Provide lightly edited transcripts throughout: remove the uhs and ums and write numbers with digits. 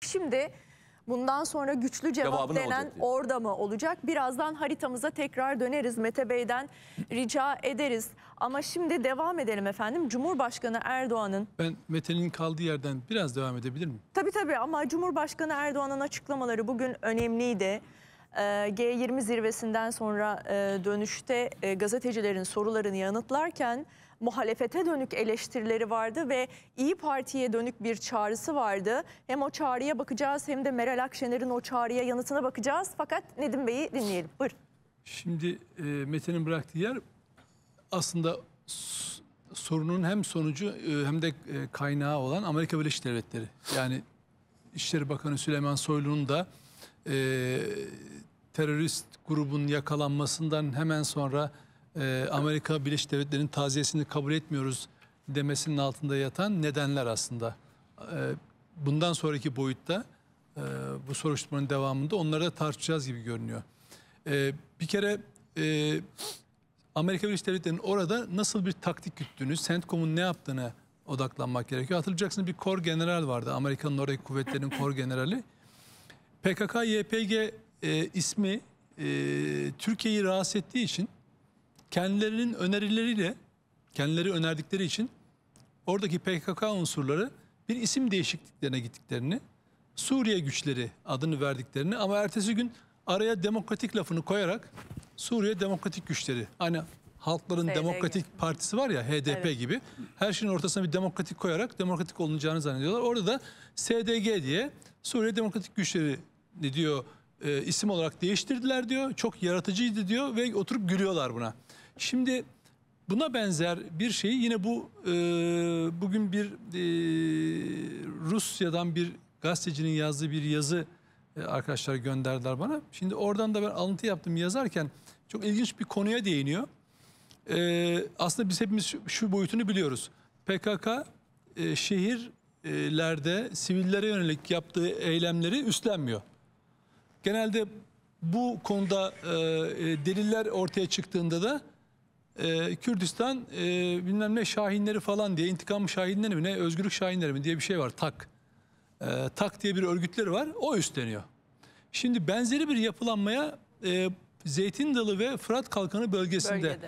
Şimdi bundan sonra güçlü cevap denen orada mı olacak? Birazdan haritamıza tekrar döneriz. Mete Bey'den rica ederiz. Ama şimdi devam edelim efendim. Cumhurbaşkanı Erdoğan'ın... Ben Mete'nin kaldığı yerden biraz devam edebilir miyim? Tabii ama Cumhurbaşkanı Erdoğan'ın açıklamaları bugün önemliydi. G20 zirvesinden sonra dönüşte gazetecilerin sorularını yanıtlarken muhalefete dönük eleştirileri vardı ve İYİ Parti'ye dönük bir çağrısı vardı. Hem o çağrıya bakacağız hem de Meral Akşener'in o çağrıya yanıtına bakacağız. Fakat Nedim Bey'i dinleyelim. Buyurun. Şimdi Mete'nin bıraktığı yer aslında sorunun hem sonucu hem de kaynağı olan Amerika Birleşik Devletleri. Yani İçişleri Bakanı Süleyman Soylu'nun da terörist grubun yakalanmasından hemen sonra Amerika Birleşik Devletleri'nin taziyesini kabul etmiyoruz demesinin altında yatan nedenler aslında. Bundan sonraki boyutta bu soruşturmanın devamında onları da tartışacağız gibi görünüyor. Bir kere Amerika Birleşik Devletleri'nin orada nasıl bir taktik güttüğünü, CENTCOM'un ne yaptığına odaklanmak gerekiyor. Hatırlayacaksınız bir kor general vardı. Amerika'nın oradaki kuvvetlerinin kor generali. PKK-YPG ismi Türkiye'yi rahatsız ettiği için kendileri önerdikleri için oradaki PKK unsurları bir isim değişikliklerine gittiklerini, Suriye güçleri adını verdiklerini ama ertesi gün araya demokratik lafını koyarak Suriye demokratik güçleri, hani halkların demokratik partisi var ya, HDP gibi, her şeyin ortasına bir demokratik koyarak demokratik olunacağını zannediyorlar. Orada da SDG diye Suriye Demokratik Güçleri diyor isim olarak değiştirdiler diyor. Çok yaratıcıydı diyor ve oturup gülüyorlar buna. Şimdi buna benzer bir şeyi yine bu bugün bir Rusya'dan bir gazetecinin yazdığı bir yazı arkadaşlar gönderdiler bana. Şimdi oradan da ben alıntı yaptım yazarken çok ilginç bir konuya değiniyor. Aslında biz hepimiz şu boyutunu biliyoruz. PKK şehirlerde sivillere yönelik yaptığı eylemleri üstlenmiyor. Genelde bu konuda deliller ortaya çıktığında da Kürdistan bilmem ne şahinleri falan diye, intikam şahinleri mi ne, özgürlük şahinleri mi diye bir şey var, TAK. TAK diye bir örgütleri var, o üstleniyor. Şimdi benzeri bir yapılanmaya Zeytin Dalı ve Fırat Kalkanı bölgesinde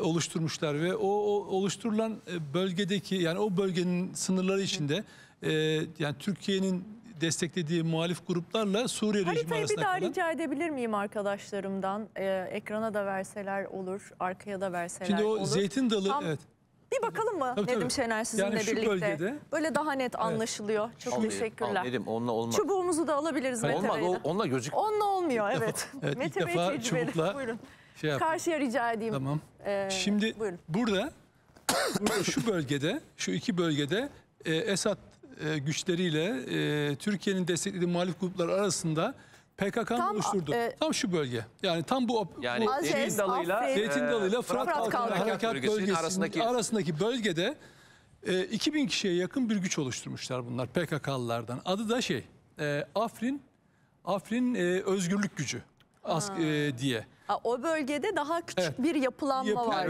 oluşturmuşlar ve o oluşturulan bölgedeki, yani o bölgenin sınırları içinde yani Türkiye'nin desteklediği muhalif gruplarla Suriye rejimi arasında kalan... Haritayı bir daha rica edebilir miyim arkadaşlarımdan? Ekrana da verseler olur, arkaya da verseler olur. Şimdi o olur. Zeytin Dalı... Tam, evet. Bir bakalım mı Nedim Şener sizinle yani birlikte? Bölgede, böyle daha net anlaşılıyor. Evet. Çok teşekkürler. Dedim, onunla olmaz. Çubuğumuzu da alabiliriz Mete Bey'den. Onunla gözükmüyor. Onunla olmuyor, evet. Mete Bey tecrübeli. Buyurun. Karşıya rica edeyim. Tamam. Şimdi buyurun. burada şu iki bölgede Esad güçleriyle Türkiye'nin desteklediği muhalif gruplar arasında PKK'nın oluşturdu. Tam şu bölge. Yani tam bu Zeytin Dalı'yla Fırat Kalkanı Harekat Bölgesi'nin arasındaki bölgede 2000 kişiye yakın bir güç oluşturmuşlar bunlar PKK'lılardan. Adı da Afrin Özgürlük Gücü diye. O bölgede daha küçük bir yapılanma var.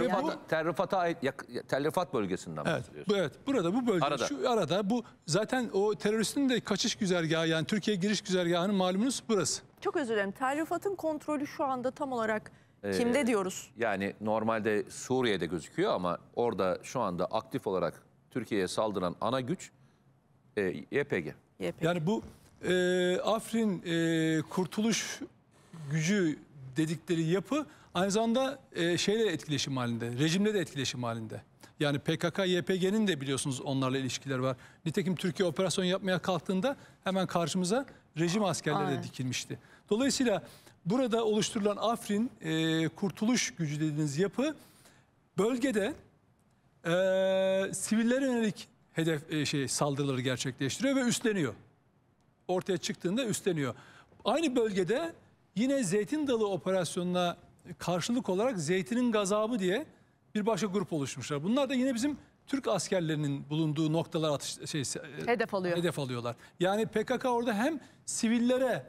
Tel Rifat bölgesinden bahsediyorsun. Evet, burada bu bölge arada bu zaten o teröristin de kaçış güzergahı, yani Türkiye giriş güzergahının malumunuz burası. Çok özür dilerim. Tel Rifat'ın kontrolü şu anda tam olarak kimde diyoruz? Yani normalde Suriye'de gözüküyor ama orada şu anda aktif olarak Türkiye'ye saldıran ana güç YPG. Yani bu Afrin kurtuluş gücü dedikleri yapı aynı zamanda şeyle etkileşim halinde, rejimle de etkileşim halinde. Yani PKK-YPG'nin de biliyorsunuz onlarla ilişkiler var. Nitekim Türkiye operasyon yapmaya kalktığında hemen karşımıza rejim askerleri de dikilmişti. Dolayısıyla burada oluşturulan Afrin kurtuluş gücü dediğiniz yapı bölgede sivillere yönelik hedef saldırıları gerçekleştiriyor ve üstleniyor. Ortaya çıktığında üstleniyor. Aynı bölgede yine Zeytin Dalı operasyonuna karşılık olarak Zeytin'in Gazabı diye bir başka grup oluşmuşlar. Bunlar da yine bizim Türk askerlerinin bulunduğu noktalar hedef alıyorlar. Yani PKK orada hem sivillere,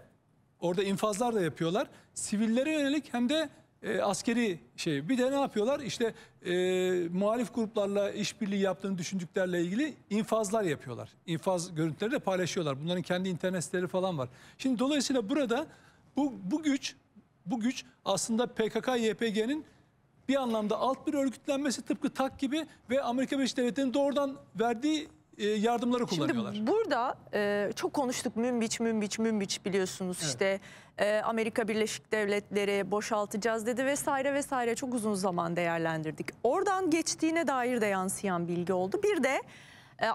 orada infazlar da yapıyorlar, sivillere yönelik hem de askeri şey. Bir de ne yapıyorlar? İşte muhalif gruplarla işbirliği yaptığını düşündüklerle ilgili infazlar yapıyorlar. İnfaz görüntüleri de paylaşıyorlar. Bunların kendi internet siteleri falan var. Şimdi dolayısıyla burada bu güç aslında PKK-YPG'nin bir anlamda alt bir örgütlenmesi, tıpkı TAK gibi ve Amerika Birleşik Devletleri'nin doğrudan verdiği yardımları kullanıyorlar. Şimdi burada çok konuştuk Münbiç biliyorsunuz, evet. İşte Amerika Birleşik Devletleri boşaltacağız dedi vesaire vesaire, çok uzun zaman değerlendirdik. Oradan geçtiğine dair de yansıyan bilgi oldu. Bir de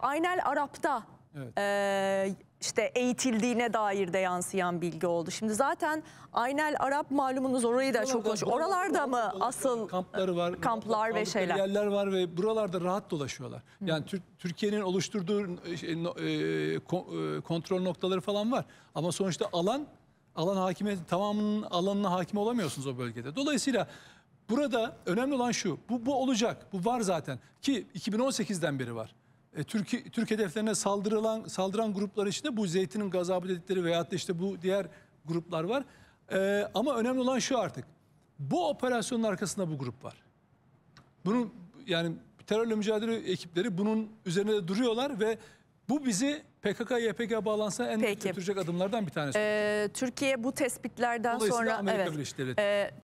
Aynel Arap'ta, evet, işte eğitildiğine dair de yansıyan bilgi oldu. Şimdi zaten Aynel Arap, malumunuz, orayı da çok hoş. Oralarda mı asıl kampları var, kamplar ve şeyler, yerler var ve buralarda rahat dolaşıyorlar. Yani Türkiye'nin oluşturduğu kontrol noktaları falan var. Ama sonuçta alan hakimiyeti, tamamının alanına hakim olamıyorsunuz o bölgede. Dolayısıyla burada önemli olan şu. Bu olacak. Bu var zaten ki 2018'den beri var. Türk hedeflerine saldıran gruplar içinde bu Zeytin'in gazabı dedikleri veyahut da işte bu diğer gruplar var. Ama önemli olan şu artık. Bu operasyonun arkasında bu grup var. Bunun, yani terörle mücadele ekipleri bunun üzerine de duruyorlar ve bu bizi PKK-YPG bağlantısına en götürecek adımlardan bir tanesi. Türkiye bu tespitlerden sonra, evet, Amerika Birleşik Devletleri.